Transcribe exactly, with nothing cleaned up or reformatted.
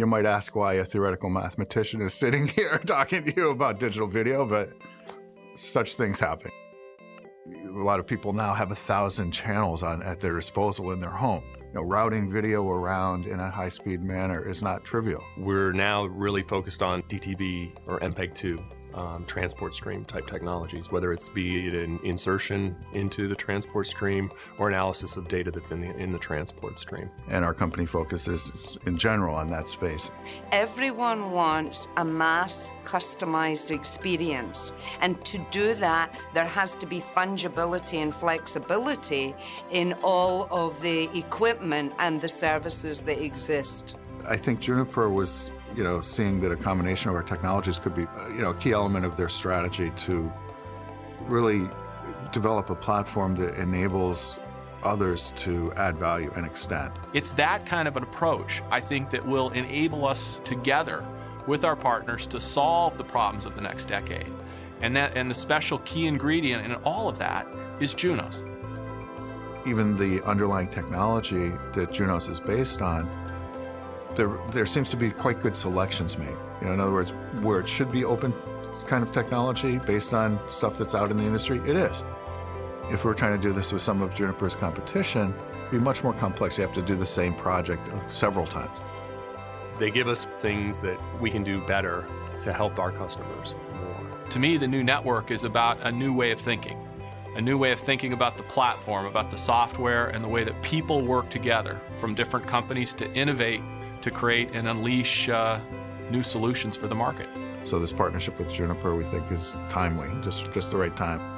You might ask why a theoretical mathematician is sitting here talking to you about digital video, but such things happen. A lot of people now have a thousand channels on, at their disposal in their home. You know, routing video around in a high-speed manner is not trivial. We're now really focused on D T V or M P E G two. Um, transport stream type technologies, whether it's be it an insertion into the transport stream or analysis of data that's in the, in the transport stream. And our company focuses in general on that space. Everyone wants a mass customized experience, and to do that there has to be fungibility and flexibility in all of the equipment and the services that exist. I think Juniper was you know, seeing that a combination of our technologies could be, you know, a key element of their strategy to really develop a platform that enables others to add value and extend. It's that kind of an approach, I think, that will enable us together with our partners to solve the problems of the next decade. And that, and the special key ingredient in all of that is Junos. Even the underlying technology that Junos is based on, There, there seems to be quite good selections made. You know, in other words, where it should be open kind of technology based on stuff that's out in the industry, it is. If we're trying to do this with some of Juniper's competition, it'd be much more complex. You have to do the same project several times. They give us things that we can do better to help our customers more. To me, the new network is about a new way of thinking, a new way of thinking about the platform, about the software, and the way that people work together from different companies to innovate, to create and unleash uh, new solutions for the market. So this partnership with Juniper, we think, is timely, just, just the right time.